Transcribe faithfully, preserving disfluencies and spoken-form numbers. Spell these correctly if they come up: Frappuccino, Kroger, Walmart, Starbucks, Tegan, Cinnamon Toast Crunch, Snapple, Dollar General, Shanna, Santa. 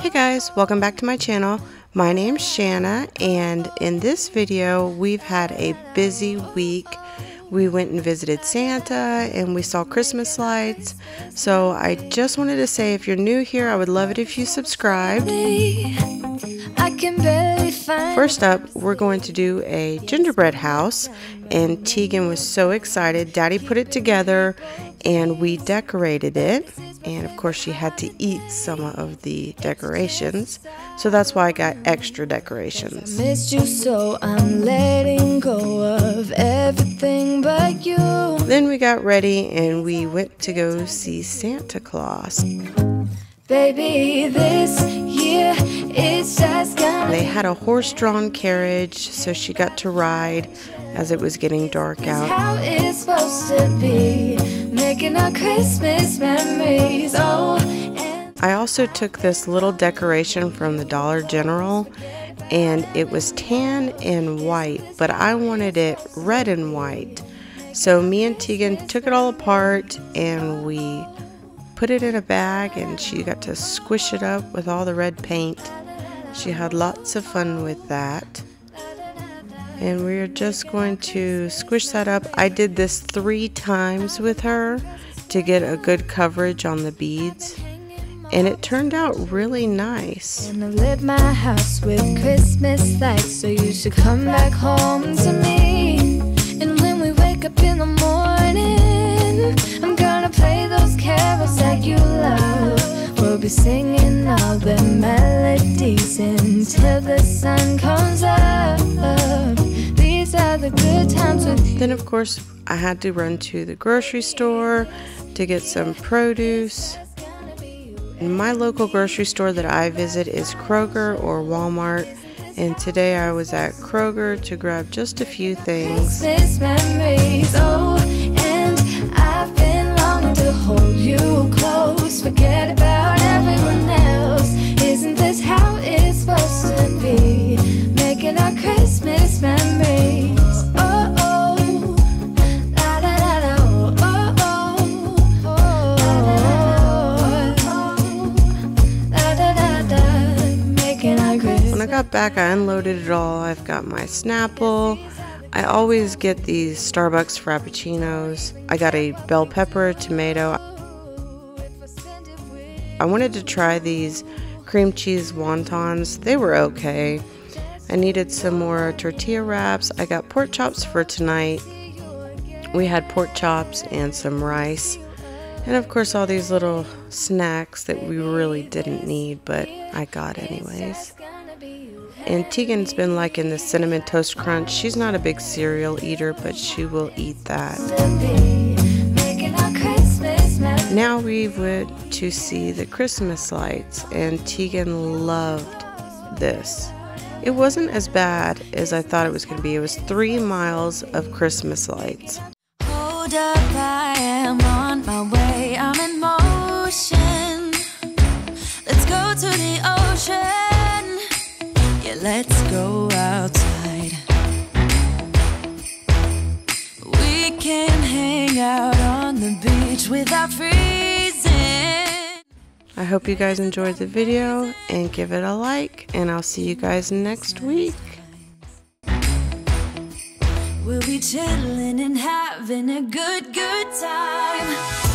Hey guys, welcome back to my channel. My name's Shanna, and in this video we've had a busy week. We went and visited Santa and we saw Christmas lights. So I just wanted to say, if you're new here, I would love it if you subscribed. First up, we're going to do a gingerbread house, and Tegan was so excited. Daddy put it together and we decorated it. And of course she had to eat some of the decorations, so that's why I got extra decorations. I missed you, so I'm letting go of everything but you. Then we got ready and we went to go see Santa Claus. Baby, this year it's just gonna. They had a horse-drawn carriage, so she got to ride as it was getting dark out. How it's supposed to be. Making our Christmas memories, oh, and I also took this little decoration from the Dollar General, and it was tan and white, but I wanted it red and white. So me and Tegan took it all apart and we put it in a bag, and she got to squish it up with all the red paint. She had lots of fun with that. And we're just going to squish that up. I did this three times with her to get a good coverage on the beads, and it turned out really nice. And I lit my house with Christmas lights, so you should come back home to me. And when we wake up in the morning, I'm gonna play those carols that you love. We'll be singing all the melodies until the sun comes up. The good times with. Then of course I had to run to the grocery store to get some produce. And my local grocery store that I visit is Kroger or Walmart, and today I was at Kroger to grab just a few things. Memories, oh, and I've been longing to hold you close. Forget about everyone else. Isn't this how it's supposed to be? Making our Christmas memories. When I got back, I unloaded it all. I've got my Snapple. I always get these Starbucks Frappuccinos. I got a bell pepper, tomato. I wanted to try these cream cheese wontons. They were okay. I needed some more tortilla wraps. I got pork chops for tonight. We had pork chops and some rice. And of course all these little snacks that we really didn't need, but I got anyways. And Tegan's been liking the Cinnamon Toast Crunch. She's not a big cereal eater, but she will eat that. Now we went to see the Christmas lights, and Tegan loved this. It wasn't as bad as I thought it was going to be. It was three miles of Christmas lights. Hold up, I am on my way. I'm in motion. Let's go to the ocean. Let's go outside. We can hang out on the beach without freezing. I hope you guys enjoyed the video, and give it a like, and I'll see you guys next week. We'll be chilling and having a good, good time.